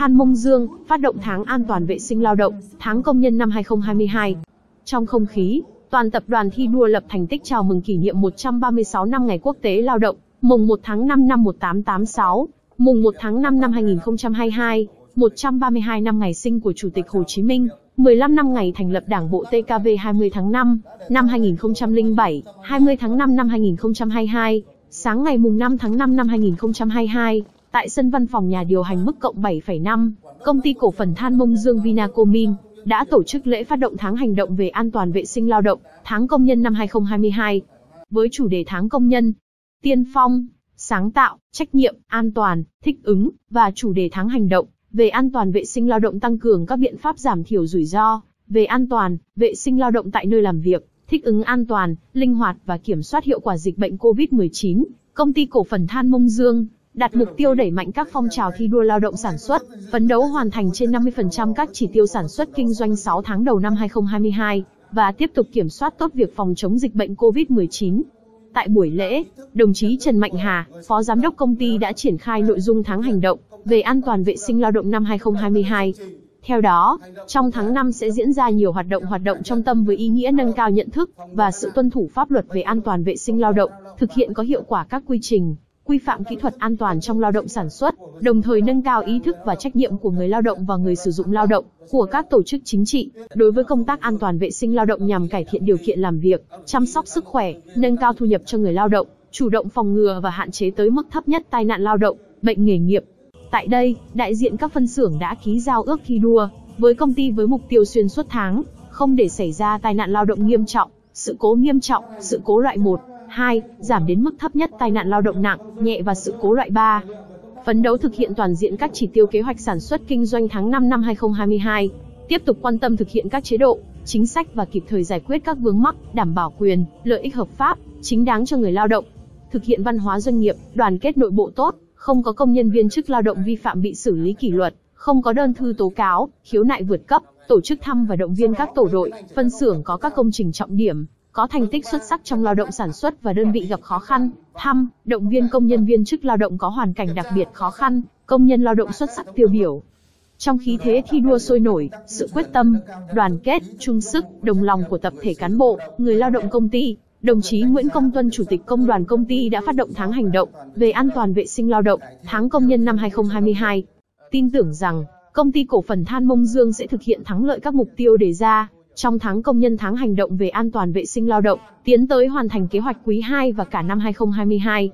Than Mông Dương phát động tháng an toàn vệ sinh lao động, tháng công nhân năm 2022. Trong không khí, toàn tập đoàn thi đua lập thành tích chào mừng kỷ niệm 136 năm Ngày Quốc tế Lao động, mùng 1 tháng 5 năm 1886, mùng 1 tháng 5 năm 2022, 132 năm ngày sinh của Chủ tịch Hồ Chí Minh, 15 năm ngày thành lập Đảng bộ TKV 20 tháng 5 năm 2007, 20 tháng 5 năm 2022, sáng ngày mùng 5 tháng 5 năm 2022, tại sân văn phòng nhà điều hành mức cộng 7,5, công ty cổ phần Than Mông Dương Vinacomin đã tổ chức lễ phát động tháng hành động về an toàn vệ sinh lao động, tháng công nhân năm 2022. Với chủ đề tháng công nhân, tiên phong, sáng tạo, trách nhiệm, an toàn, thích ứng và chủ đề tháng hành động về an toàn vệ sinh lao động tăng cường các biện pháp giảm thiểu rủi ro về an toàn vệ sinh lao động tại nơi làm việc, thích ứng an toàn, linh hoạt và kiểm soát hiệu quả dịch bệnh COVID-19, công ty cổ phần Than Mông Dương đặt mục tiêu đẩy mạnh các phong trào thi đua lao động sản xuất, phấn đấu hoàn thành trên 50% các chỉ tiêu sản xuất kinh doanh 6 tháng đầu năm 2022 và tiếp tục kiểm soát tốt việc phòng chống dịch bệnh COVID-19. Tại buổi lễ, đồng chí Trần Mạnh Hà, Phó Giám đốc công ty đã triển khai nội dung tháng hành động về an toàn vệ sinh lao động năm 2022. Theo đó, trong tháng 5 sẽ diễn ra nhiều hoạt động trọng tâm với ý nghĩa nâng cao nhận thức và sự tuân thủ pháp luật về an toàn vệ sinh lao động, thực hiện có hiệu quả các quy trình, quy phạm kỹ thuật an toàn trong lao động sản xuất, đồng thời nâng cao ý thức và trách nhiệm của người lao động và người sử dụng lao động, của các tổ chức chính trị, đối với công tác an toàn vệ sinh lao động nhằm cải thiện điều kiện làm việc, chăm sóc sức khỏe, nâng cao thu nhập cho người lao động, chủ động phòng ngừa và hạn chế tới mức thấp nhất tai nạn lao động, bệnh nghề nghiệp. Tại đây, đại diện các phân xưởng đã ký giao ước thi đua với công ty với mục tiêu xuyên suốt tháng, không để xảy ra tai nạn lao động nghiêm trọng, sự cố loại 1, 2, giảm đến mức thấp nhất tai nạn lao động nặng, nhẹ và sự cố loại 3. Phấn đấu thực hiện toàn diện các chỉ tiêu kế hoạch sản xuất kinh doanh tháng 5 năm 2022, tiếp tục quan tâm thực hiện các chế độ, chính sách và kịp thời giải quyết các vướng mắc, đảm bảo quyền, lợi ích hợp pháp, chính đáng cho người lao động, thực hiện văn hóa doanh nghiệp, đoàn kết nội bộ tốt, không có công nhân viên chức lao động vi phạm bị xử lý kỷ luật, không có đơn thư tố cáo, khiếu nại vượt cấp, tổ chức thăm và động viên các tổ đội, phân xưởng có các công trình trọng điểm, có thành tích xuất sắc trong lao động sản xuất và đơn vị gặp khó khăn, thăm, động viên công nhân viên chức lao động có hoàn cảnh đặc biệt khó khăn, công nhân lao động xuất sắc tiêu biểu. Trong khí thế thi đua sôi nổi, sự quyết tâm, đoàn kết, chung sức, đồng lòng của tập thể cán bộ, người lao động công ty, đồng chí Nguyễn Công Tuân, Chủ tịch Công đoàn Công ty đã phát động tháng hành động về an toàn vệ sinh lao động, tháng công nhân năm 2022. Tin tưởng rằng, công ty cổ phần Than Mông Dương sẽ thực hiện thắng lợi các mục tiêu đề ra trong tháng công nhân, tháng hành động về an toàn vệ sinh lao động, tiến tới hoàn thành kế hoạch quý 2 và cả năm 2022.